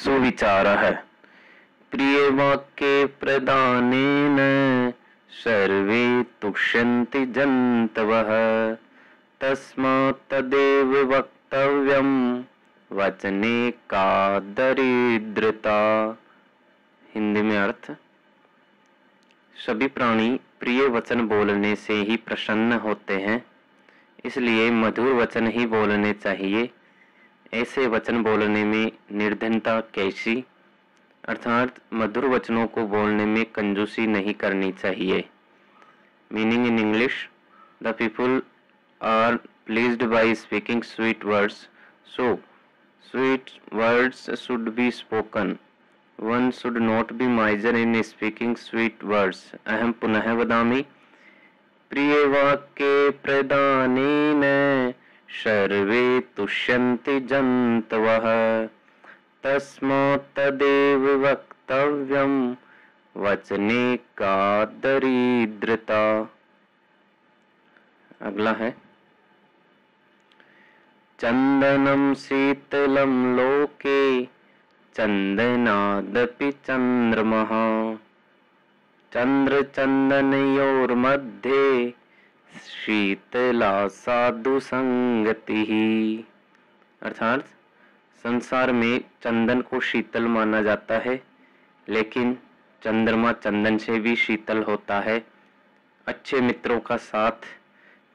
सुविचारः प्रिय वाक्ये प्रदानेन सर्वे तुष्यन्ति जन्तवः तस्मात् तदेव वक्तव्यं वचने का दरिद्रता। हिंदी में अर्थ, सभी प्राणी प्रिय वचन बोलने से ही प्रसन्न होते हैं, इसलिए मधुर वचन ही बोलने चाहिए। ऐसे वचन बोलने में निर्धनता कैसी, अर्थात मधुर वचनों को बोलने में कंजूसी नहीं करनी चाहिए। Meaning in English, the people are pleased by speaking sweet words, so sweet words should be spoken. One should not be miser in speaking sweet words. अहम पुनः वदामि, प्रिय वाक्ये प्रदानेन सर्वे तुष्यन्ति जन्तवः तस्मात् तदेव वक्तव्यं वचने का दरिद्रता। अगला है, चंदनं शीतलं लोके चंदनादपि चंद्रमः। चंद्र चंदनयोर्मध्ये शीतला साधु संगति। अर्थात संसार में चंदन को शीतल माना जाता है, लेकिन चंद्रमा चंदन से भी शीतल होता है। अच्छे मित्रों का साथ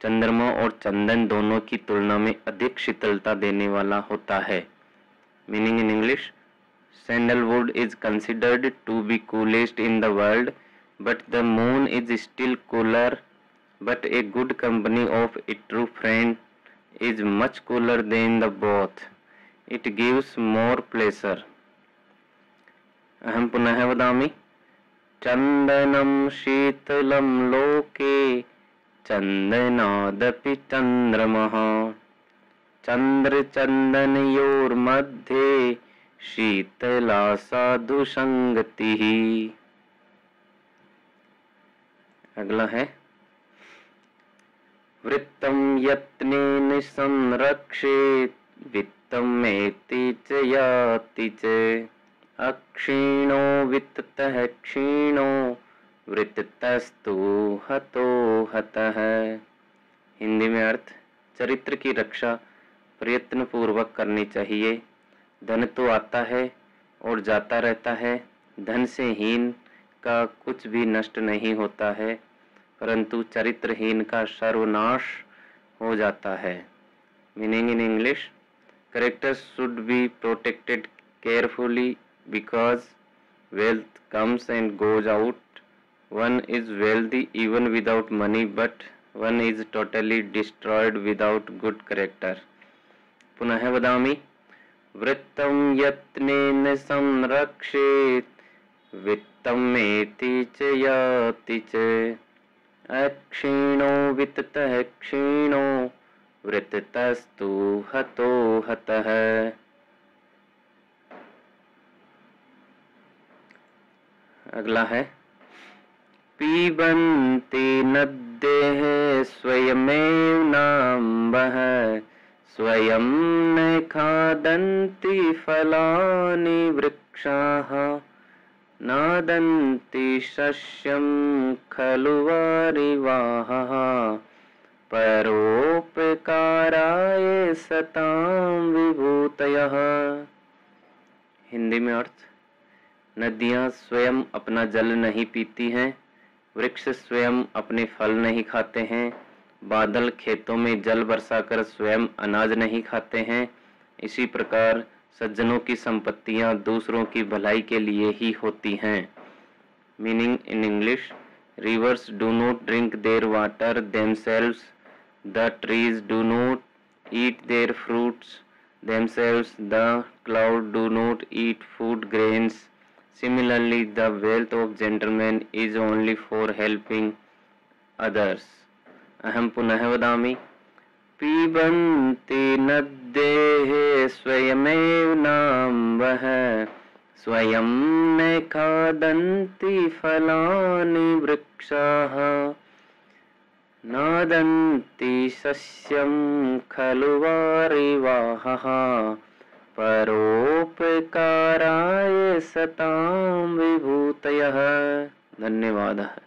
चंद्रमा और चंदन दोनों की तुलना में अधिक शीतलता देने वाला होता है। Meaning in English, sandalwood is considered to be coolest in the world but the moon is still cooler, but a good company of a true friend is much cooler than the both. It gives more pleasure. अहम पुनः वदामि, चंदनम शीतलम लोके चंदनादपि चंद्रमः। चंद्र चंदनयोर मध्ये शीतला साधु संगतिः। अगला है, वृत्तं यत्नेन संरक्षेत् वित्तं मेति च याति च। अक्षीणो वित्ततः क्षीणो वृत्तस्तु हतो हतः। हिंदी में अर्थ, चरित्र की रक्षा प्रयत्न पूर्वक करनी चाहिए। धन तो आता है और जाता रहता है, धन से हीन का कुछ भी नष्ट नहीं होता है, परंतु चरित्रहीन का सर्वनाश हो जाता है। Meaning in English, characters should be protected carefully because wealth comes and goes out. One is wealthy even without money but one is totally destroyed without good character. पुनः वदामि, वृत्तं यत्नेन संरक्षेत् वित्तं मेति च याति च। अक्षीणो वित्ततः क्षीणो वृत्तस्तु हतो हतः। अगला है, पीबन्ति नद्यः स्वयमेव नाम्भः स्वयं न खादन्ति फलानि वृक्षाः नादन्ति शस्यं खलु वारिवाहः परोपकाराय सतां विभूतयः। हिंदी में अर्थ, नदियाँ स्वयं अपना जल नहीं पीती हैं, वृक्ष स्वयं अपने फल नहीं खाते हैं, बादल खेतों में जल बरसाकर स्वयं अनाज नहीं खाते हैं। इसी प्रकार सज्जनों की संपत्तियां दूसरों की भलाई के लिए ही होती हैं। Meaning in English, rivers do not drink their water themselves, the trees do not eat their fruits themselves, the cloud do not eat food grains. Similarly the wealth of gentleman is only for helping others. अहम पुनः वदामि, पीबन्ति नद्यः स्वयमेव नाम्भः स्वयं न खादन्ति फलानि वृक्षाः नादन्ति शस्यं खलु वारिवाहः परोपकाराय सतां विभूतयः। धन्यवादः।